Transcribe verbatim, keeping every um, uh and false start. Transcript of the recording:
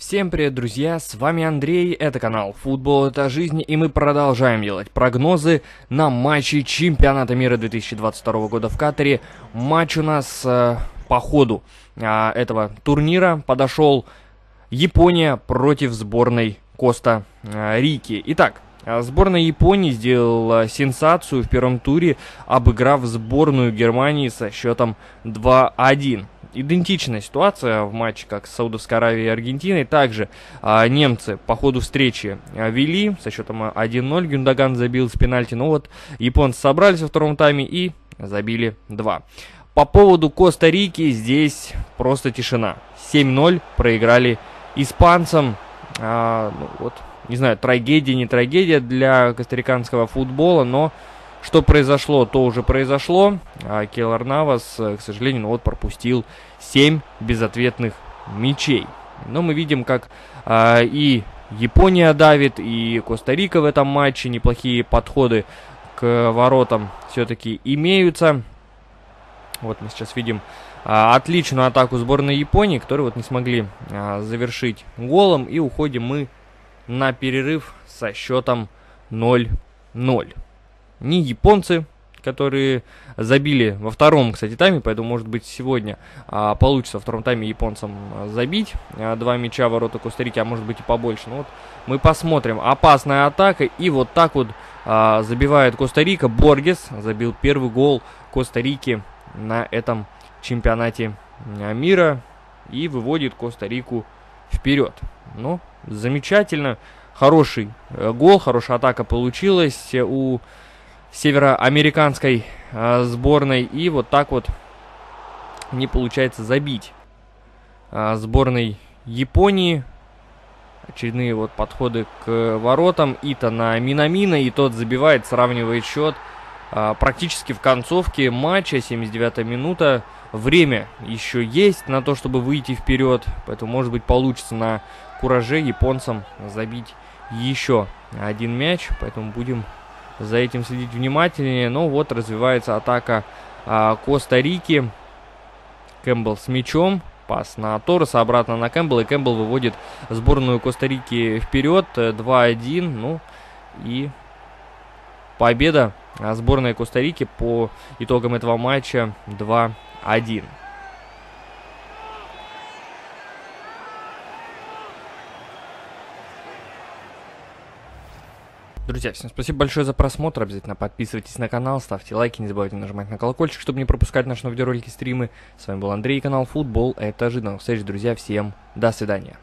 Всем привет, друзья, с вами Андрей, это канал Футбол, это жизнь, и мы продолжаем делать прогнозы на матчи Чемпионата мира две тысячи двадцать второго года в Катаре. Матч у нас э, по ходу э, этого турнира подошел Япония против сборной Коста-Рики. Итак, сборная Японии сделала сенсацию в первом туре, обыграв сборную Германии со счетом два один. Идентичная ситуация в матче, как с Саудовской Аравией и Аргентиной. Также а, немцы по ходу встречи а, вели со счетом один ноль. Гюндаган забил с пенальти. Но вот японцы собрались во втором тайме и забили два. По поводу Коста-Рики здесь просто тишина. семь ноль проиграли испанцам. А, ну, вот, не знаю, трагедия, не трагедия для костариканского футбола, но... Что произошло, то уже произошло. Кейлор Навас, к сожалению, ну вот пропустил семь безответных мячей. Но мы видим, как а, и Япония давит, и Коста-Рика в этом матче. Неплохие подходы к воротам все-таки имеются. Вот мы сейчас видим а, отличную атаку сборной Японии, которую вот не смогли а, завершить голом. И уходим мы на перерыв со счетом ноль ноль. Ни японцы, которые забили во втором, кстати, тайме, поэтому, может быть, сегодня а, получится во втором тайме японцам забить а, два мяча в ворота Коста-Рики, а может быть и побольше. Ну вот мы посмотрим. Опасная атака, и вот так вот а, забивает Коста-Рика. Боргес забил первый гол Коста-Рики на этом чемпионате мира и выводит Коста-Рику вперед. Ну, замечательно. Хороший гол, хорошая атака получилась у североамериканской э, сборной, и вот так вот не получается забить э, сборной Японии. Очередные вот подходы к воротам, Ита на Минамина, и тот забивает, сравнивает счет э, практически в концовке матча, семьдесят девятая минута. Время еще есть на то, чтобы выйти вперед, поэтому, может быть, получится на кураже японцам забить еще один мяч, поэтому будем за этим следить внимательнее. Но вот развивается атака а, Коста-Рики. Кэмпбелл с мячом. Пас на Тороса, обратно на Кэмпбелла. И Кэмпбелл выводит сборную Коста-Рики вперед. два один. Ну и победа сборной Коста-Рики по итогам этого матча два один. Друзья, всем спасибо большое за просмотр, обязательно подписывайтесь на канал, ставьте лайки, не забывайте нажимать на колокольчик, чтобы не пропускать наши видеоролики и стримы. С вами был Андрей, канал Футбол, это жизнь. До новых встреч, друзья, всем до свидания.